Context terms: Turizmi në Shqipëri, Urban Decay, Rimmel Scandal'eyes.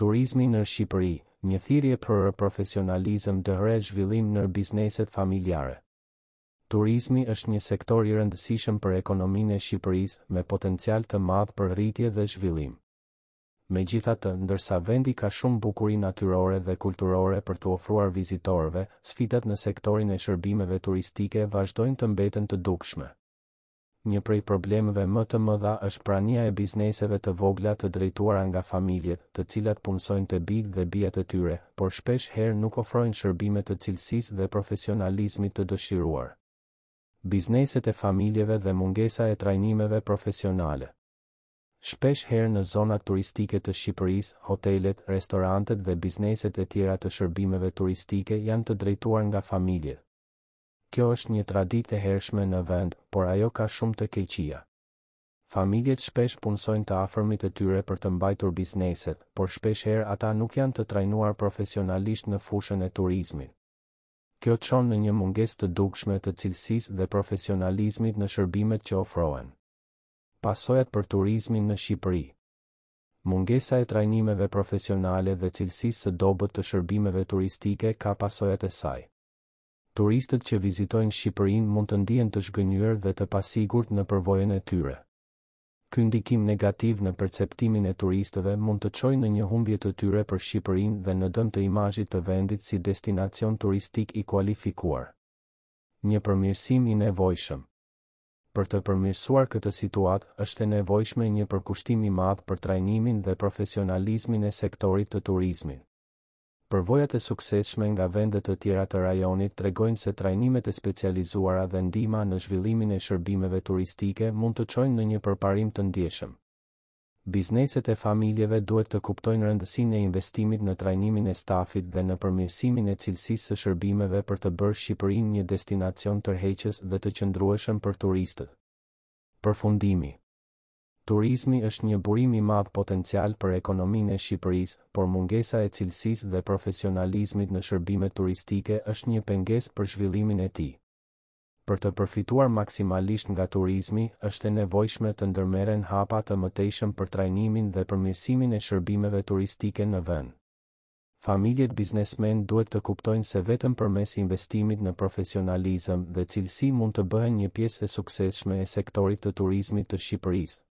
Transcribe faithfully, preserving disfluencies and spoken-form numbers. Turizmi në Shqipëri, një thirrje për profesionalizëm dhe zhvillim në bizneset familjare. Turizmi është një sektor I rëndësishëm për ekonominë e Shqipërisë, me potencial të madh për rritje dhe zhvillim. Megjithatë, ndërsa vendi ka shumë bukuri natyrore dhe kulturore për t'u ofruar vizitorëve, sfidat në sektorin e shërbimeve turistike vazhdojnë të mbeten të dukshme. Një prej problemeve më të mëdha është prania e bizneseve të vogla të drejtuara nga familjet, të cilat punësojnë te bijtë dhe bijat e tyre, por shpesh herë nuk ofrojnë shërbime të cilësisë dhe profesionalizmit të dëshiruar. Bizneset e familjeve dhe mungesa e trajnimeve profesionale. Shpesh herë në zonat turistike të Shqipërisë, hotelet, restorantet dhe bizneset e tjera të shërbimeve turistike janë të drejtuar nga familje. Kjo është një traditë e hershme në vend, por ajo ka shumë të keqia. Familjet shpesh punësojnë të afërmit e tyre për të mbajtur bizneset, por shpesh herë ata nuk janë të trajnuar profesionalisht në fushën e turizmit. Kjo çon në një mungesë të dukshme të cilësisë dhe profesionalizmit në shërbimet që ofrohen. Pasojat për turizmin në Shqipëri. Mungesa e trajnimeve profesionale dhe cilësisë së dobët të shërbimeve turistike ka pasojat e saj. Turistët që vizitojnë Shqipërinë mund të ndihen të zhgënjur dhe të pasigurt në përvojën e tyre. Ky ndikim negativ në perceptimin e turistëve mund të çojë në një humbje të tyre për Shqipërinë dhe në dëm të imazhit të vendit si destinacion turistik I kualifikuar. Një përmirësim I nevojshëm. Për të përmirësuar këtë situatë, është e nevojshme një përkushtim I madh për trajnimin dhe profesionalizmin e sektorit të turizmit. Përvojat e suksesshme nga vende të tjera të rajonit tregojnë se trajnimet e specializuara dhe ndihma në zhvillimin e shërbimeve turistike mund të çojnë në një përparim të ndjeshëm. Bizneset e familjeve duhet të kuptojnë rëndësinë e investimit në trajnimin e stafit dhe në përmirësimin e cilësisë së shërbimeve për të bërë Shqipërinë një destinacion tërheqës dhe të qëndrueshëm për turistët. Përfundimi. Turizmi është një burim I madh potencial për ekonominë e Shqipërisë, por mungesa e cilësisë dhe profesionalizmit në shërbimet turistike është një pengesë për zhvillimin e tij. Për të përfituar maksimalisht nga turizmi, është e nevojshme të ndërmerren hapa të mëtejshëm për trajnimin dhe përmirësimin e shërbimeve turistike në vend. Familjet biznesmen duhet të kuptojnë se vetëm përmes investimit në profesionalizëm dhe cilësi mund të bëhen një pjesë e suksesshme e sektorit të turizmit të Shqipërisë.